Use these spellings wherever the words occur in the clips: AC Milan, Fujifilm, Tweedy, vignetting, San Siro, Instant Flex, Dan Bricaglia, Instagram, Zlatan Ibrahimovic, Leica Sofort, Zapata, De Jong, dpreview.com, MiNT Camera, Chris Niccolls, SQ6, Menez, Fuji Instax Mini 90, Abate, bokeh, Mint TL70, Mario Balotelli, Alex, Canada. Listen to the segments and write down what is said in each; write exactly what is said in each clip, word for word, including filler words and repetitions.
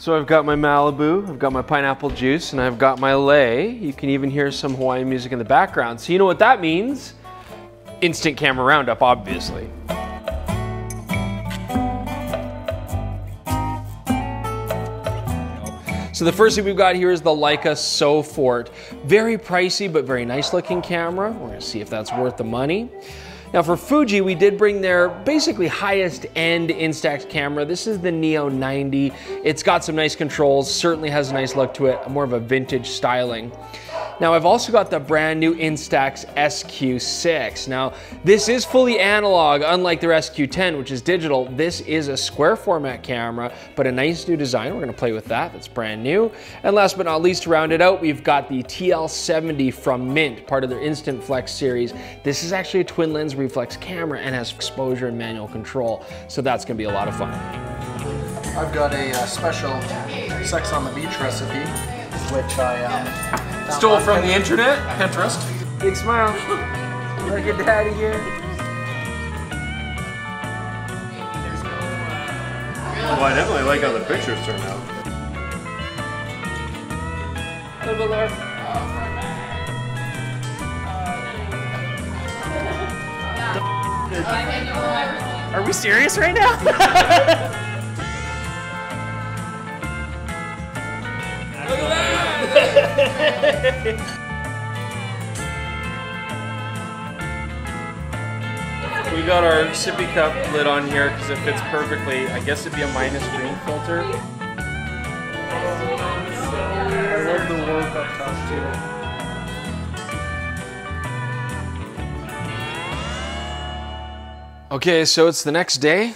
So I've got my Malibu, I've got my pineapple juice, and I've got my lei. You can even hear some Hawaiian music in the background. So you know what that means? Instant camera roundup, obviously. So the first thing we've got here is the Leica Sofort. Very pricey, but very nice looking camera. We're gonna see if that's worth the money. Now for Fuji, we did bring their basically highest end Instax camera. This is the Neo ninety. It's got some nice controls, certainly has a nice look to it, more of a vintage styling. Now I've also got the brand new Instax S Q six. Now this is fully analog, unlike their S Q ten, which is digital. This is a square format camera, but a nice new design. We're gonna play with that, that's brand new. And last but not least, to round it out, we've got the T L seventy from Mint, part of their Instant Flex series. This is actually a twin lens reflex camera and has exposure and manual control. So that's gonna be a lot of fun. I've got a uh, special sex on the beach recipe, which I um, Stole from the internet, Pinterest. Big smile. Look at daddy here. Well, I definitely like how the pictures turned out. A little bit lower. Are we serious right now? We got our sippy cup lid on here because it fits perfectly. I guess it'd be a minus green filter. Oh, I love the World Cup costume. Okay, so it's the next day.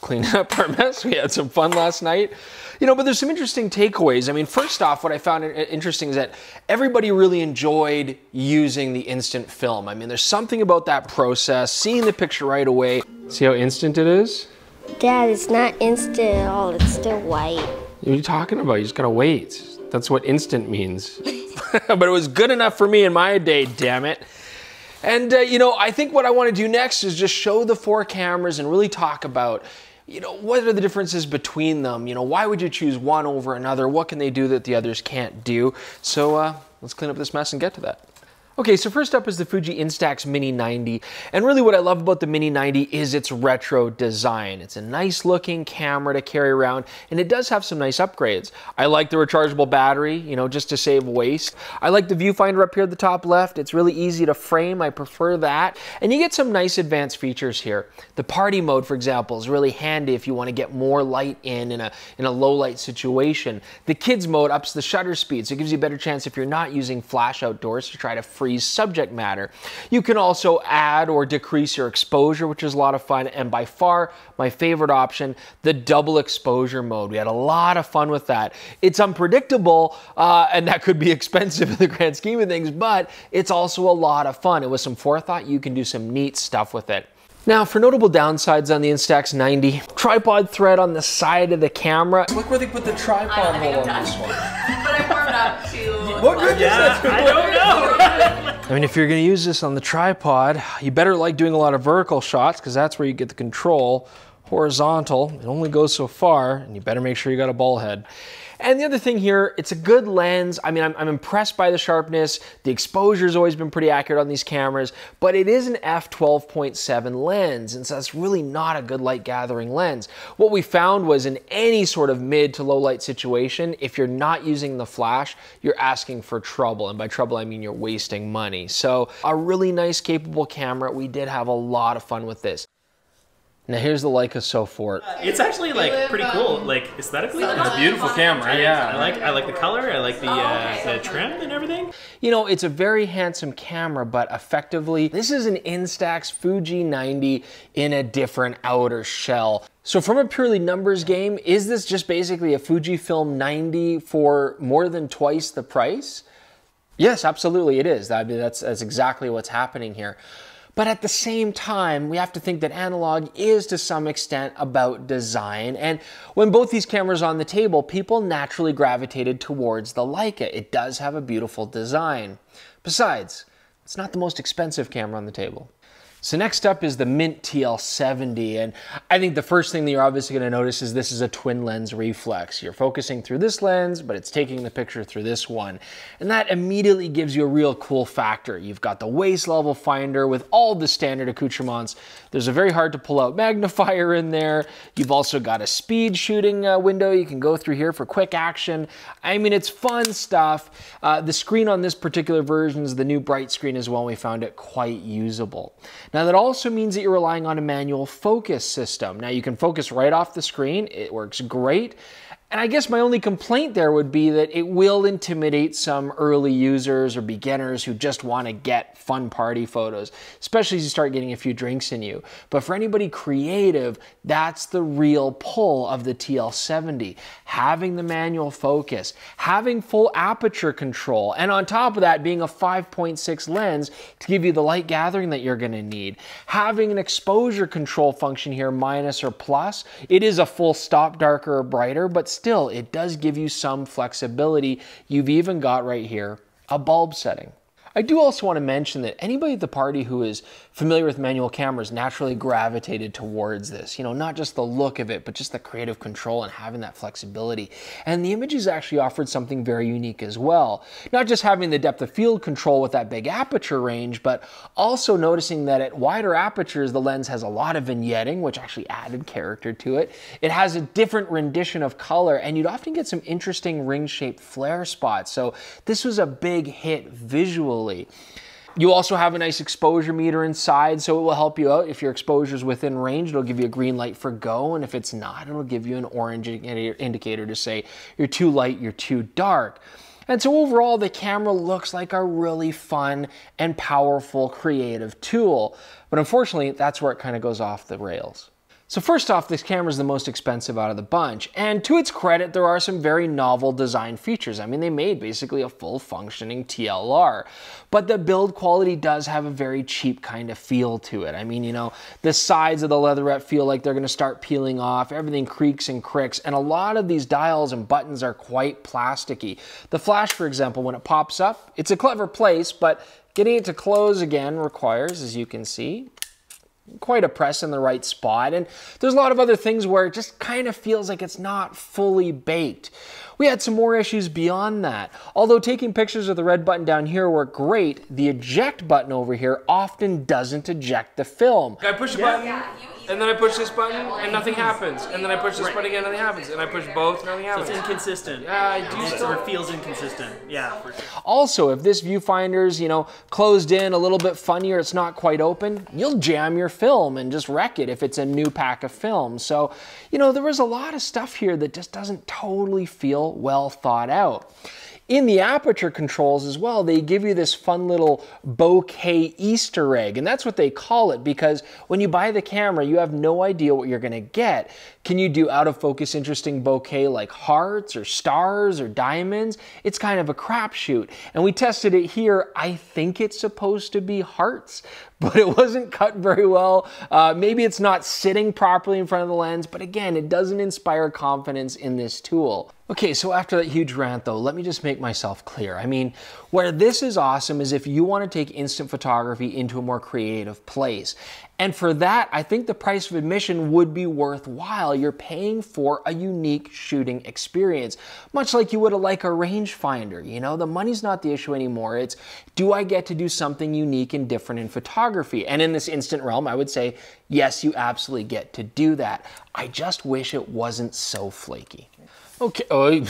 Clean up our mess. We had some fun last night. You know, but there's some interesting takeaways. I mean, first off, what I found interesting is that everybody really enjoyed using the instant film. I mean, there's something about that process, seeing the picture right away. See how instant it is? Dad, it's not instant at all. It's still white. What are you talking about? You just gotta wait. That's what instant means. But it was good enough for me in my day, damn it. And, uh, you know, I think what I wanna do next is just show the four cameras and really talk about, you know, what are the differences between them? You know, why would you choose one over another? What can they do that the others can't do? So uh, let's clean up this mess and get to that. Okay, so first up is the Fuji Instax Mini ninety. And really what I love about the Mini ninety is its retro design. It's a nice looking camera to carry around, and it does have some nice upgrades. I like the rechargeable battery, you know, just to save waste. I like the viewfinder up here at the top left. It's really easy to frame, I prefer that. And you get some nice advanced features here. The party mode, for example, is really handy if you wanna get more light in in a, in a low light situation. The kids mode ups the shutter speed, so it gives you a better chance if you're not using flash outdoors to try to free subject matter. You can also add or decrease your exposure, which is a lot of fun. And by far my favorite option, the double exposure mode. We had a lot of fun with that. It's unpredictable, uh, and that could be expensive in the grand scheme of things, but it's also a lot of fun. And with some forethought, you can do some neat stuff with it. Now for notable downsides on the Instax ninety, tripod thread on the side of the camera. Look where they put the tripod hole on done. This one. But I warmed up to... What good yeah, is that? I don't know. I mean, if you're gonna use this on the tripod, you better like doing a lot of vertical shots because that's where you get the control. Horizontal, it only goes so far, and you better make sure you got a ball head. And the other thing here, it's a good lens. I mean, I'm, I'm impressed by the sharpness. The exposure's always been pretty accurate on these cameras, but it is an f twelve point seven lens, and so that's really not a good light gathering lens. What we found was in any sort of mid to low light situation, if you're not using the flash, you're asking for trouble. And by trouble, I mean you're wasting money. So a really nice, capable camera. We did have a lot of fun with this. Now here's the Leica Sofort. It's actually like pretty cool, like aesthetically. It's a beautiful camera, yeah. I like I like the color, I like the, uh, the trim and everything. You know, it's a very handsome camera, but effectively, this is an Instax Fuji ninety in a different outer shell. So from a purely numbers game, is this just basically a Fujifilm ninety for more than twice the price? Yes, absolutely it is. I mean, that's, that's exactly what's happening here. But at the same time, we have to think that analog is to some extent about design. And when both these cameras are on the table, people naturally gravitated towards the Leica. It does have a beautiful design. Besides, it's not the most expensive camera on the table. So next up is the Mint T L seventy, and I think the first thing that you're obviously going to notice is this is a twin lens reflex. You're focusing through this lens, but it's taking the picture through this one, and that immediately gives you a real cool factor. You've got the waist level finder with all the standard accoutrements. There's a very hard to pull out magnifier in there. You've also got a speed shooting uh, window you can go through here for quick action. I mean, it's fun stuff. Uh, the screen on this particular version is the new bright screen as well. We found it quite usable. Now that also means that you're relying on a manual focus system. Now you can focus right off the screen, it works great. And I guess my only complaint there would be that it will intimidate some early users or beginners who just want to get fun party photos, especially as you start getting a few drinks in you. But for anybody creative, that's the real pull of the T L seventy. Having the manual focus, having full aperture control, and on top of that being a five point six lens to give you the light gathering that you're going to need. Having an exposure control function here, minus or plus. It is a full stop, darker or brighter, but still Still, it does give you some flexibility. You've even got right here a bulb setting. I do also want to mention that anybody at the party who is familiar with manual cameras naturally gravitated towards this. You know, not just the look of it, but just the creative control and having that flexibility. And the images actually offered something very unique as well. Not just having the depth of field control with that big aperture range, but also noticing that at wider apertures, the lens has a lot of vignetting, which actually added character to it. It has a different rendition of color, and you'd often get some interesting ring-shaped flare spots. So this was a big hit visually. You also have a nice exposure meter inside, so it will help you out. If your exposure is within range, it'll give you a green light for go, and if it's not, it'll give you an orange indicator to say you're too light, you're too dark. And so overall, the camera looks like a really fun and powerful creative tool, but unfortunately, that's where it kind of goes off the rails. So first off, this camera is the most expensive out of the bunch, and to its credit, there are some very novel design features. I mean, they made basically a full functioning T L R, but the build quality does have a very cheap kind of feel to it. I mean, you know, the sides of the leatherette feel like they're gonna start peeling off, everything creaks and cricks, and a lot of these dials and buttons are quite plasticky. The flash, for example, when it pops up, it's a clever place, but getting it to close again requires, as you can see, quite a press in the right spot, and there's a lot of other things where it just kind of feels like it's not fully baked. We had some more issues beyond that. Although taking pictures of the red button down here worked great, the eject button over here often doesn't eject the film. I push the button, yeah, and then I push this button, and nothing happens, and then I push this button again, nothing happens, and I push both, nothing happens. So it's inconsistent. Yeah, I do still. Or it feels inconsistent, yeah. For sure. Also, if this viewfinder's, you know, closed in a little bit funnier, it's not quite open, you'll jam your film and just wreck it if it's a new pack of film. So, you know, there was a lot of stuff here that just doesn't totally feel well thought out. In the aperture controls as well, they give you this fun little bokeh Easter egg, and that's what they call it because when you buy the camera, you have no idea what you're gonna get. Can you do out of focus interesting bokeh like hearts or stars or diamonds? It's kind of a crapshoot, and we tested it here. I think it's supposed to be hearts, but it wasn't cut very well. Uh, maybe it's not sitting properly in front of the lens, but again, it doesn't inspire confidence in this tool. Okay, so after that huge rant though, let me just make myself clear. I mean, where this is awesome is if you want to take instant photography into a more creative place. And for that, I think the price of admission would be worthwhile. You're paying for a unique shooting experience, much like you would a Leica rangefinder. You know, the money's not the issue anymore. It's, do I get to do something unique and different in photography? And in this instant realm, I would say, yes, you absolutely get to do that. I just wish it wasn't so flaky. Okay, oh,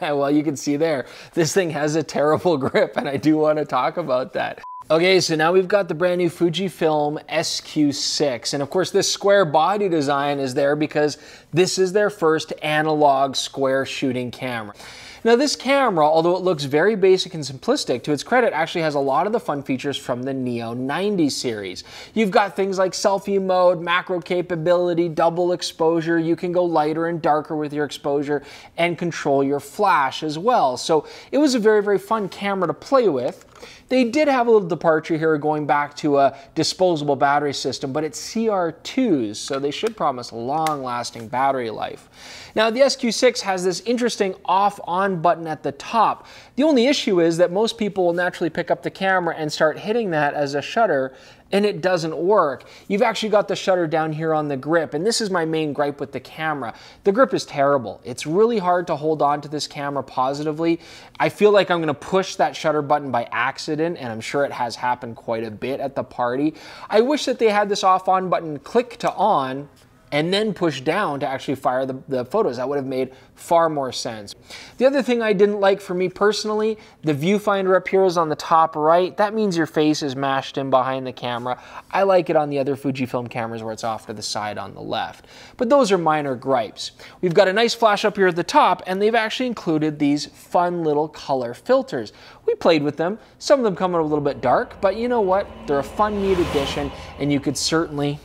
well, you can see there, this thing has a terrible grip, and I do want to talk about that. Okay, so now we've got the brand new Fujifilm S Q six, and of course this square body design is there because this is their first analog square shooting camera. Now this camera, although it looks very basic and simplistic, to its credit actually has a lot of the fun features from the Neo ninety series. You've got things like selfie mode, macro capability, double exposure, you can go lighter and darker with your exposure, and control your flash as well. So it was a very, very fun camera to play with. They did have a little departure here going back to a disposable battery system, but it's C R twos, so they should promise long-lasting battery life. Now the S Q six has this interesting off-on on button at the top. The only issue is that most people will naturally pick up the camera and start hitting that as a shutter, and it doesn't work. You've actually got the shutter down here on the grip, and this is my main gripe with the camera. The grip is terrible. It's really hard to hold on to this camera positively. I feel like I'm gonna push that shutter button by accident, and I'm sure it has happened quite a bit at the party. I wish that they had this off on button, click to on, and then push down to actually fire the, the photos. That would have made far more sense. The other thing I didn't like, for me personally, the viewfinder up here is on the top right. That means your face is mashed in behind the camera. I like it on the other Fujifilm cameras where it's off to the side on the left. But those are minor gripes. We've got a nice flash up here at the top, and they've actually included these fun little color filters. We played with them. Some of them come in a little bit dark, but you know what? They're a fun, neat addition, and you could certainly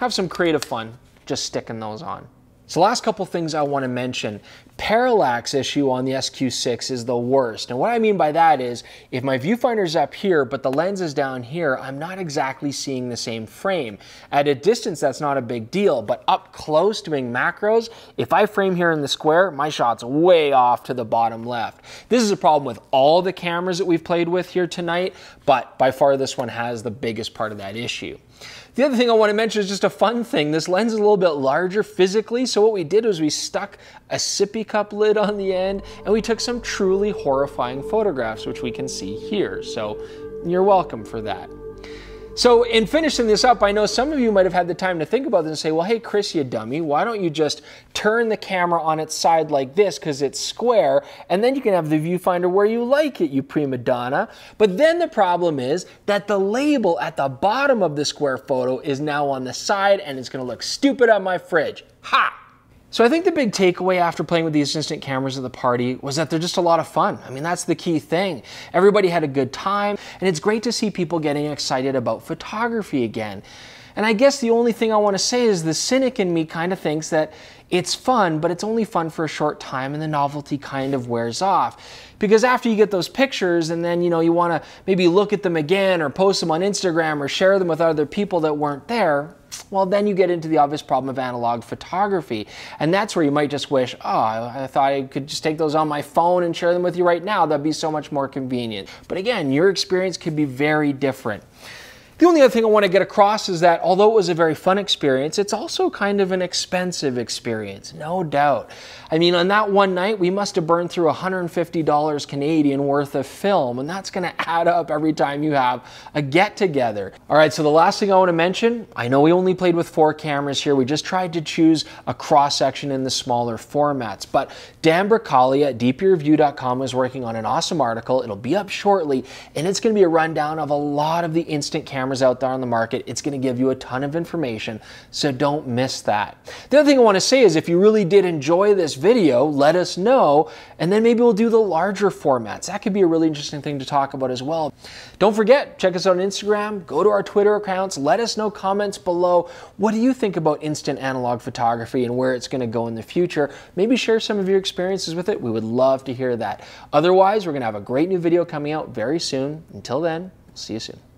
have some creative fun just sticking those on. So last couple things I want to mention. Parallax issue on the S Q six is the worst. And what I mean by that is, if my viewfinder's up here, but the lens is down here, I'm not exactly seeing the same frame. At a distance, that's not a big deal, but up close doing macros, if I frame here in the square, my shot's way off to the bottom left. This is a problem with all the cameras that we've played with here tonight, but by far this one has the biggest part of that issue. The other thing I want to mention is just a fun thing. This lens is a little bit larger physically, so what we did was we stuck a sippy cup lid on the end, and we took some truly horrifying photographs, which we can see here. So you're welcome for that. So in finishing this up, I know some of you might have had the time to think about this and say, well, hey, Chris, you dummy, why don't you just turn the camera on its side like this because it's square, and then you can have the viewfinder where you like it, you prima donna. But then the problem is that the label at the bottom of the square photo is now on the side, and it's gonna look stupid on my fridge. Ha! So I think the big takeaway after playing with these instant cameras at the party was that they're just a lot of fun. I mean, that's the key thing. Everybody had a good time, and it's great to see people getting excited about photography again. And I guess the only thing I want to say is the cynic in me kind of thinks that it's fun, but it's only fun for a short time, and the novelty kind of wears off. Because after you get those pictures and then, you know, you want to maybe look at them again or post them on Instagram or share them with other people that weren't there, well, then you get into the obvious problem of analog photography. And that's where you might just wish, oh, I thought I could just take those on my phone and share them with you right now. That'd be so much more convenient. But again, your experience could be very different. The only other thing I want to get across is that although it was a very fun experience, it's also kind of an expensive experience, no doubt. I mean, on that one night, we must have burned through one hundred fifty dollars Canadian worth of film, and that's going to add up every time you have a get-together. All right, so the last thing I want to mention, I know we only played with four cameras here. We just tried to choose a cross-section in the smaller formats, but Dan Bricaglia at d p review dot com is working on an awesome article. It'll be up shortly, and it's going to be a rundown of a lot of the instant cameras out there on the market. It's going to give you a ton of information, so don't miss that. The other thing I want to say is if you really did enjoy this video, let us know, and then maybe we'll do the larger formats. That could be a really interesting thing to talk about as well. Don't forget, check us out on Instagram, go to our Twitter accounts, let us know comments below. What do you think about instant analog photography and where it's going to go in the future? Maybe share some of your experiences with it. We would love to hear that. Otherwise, we're going to have a great new video coming out very soon. Until then, see you soon.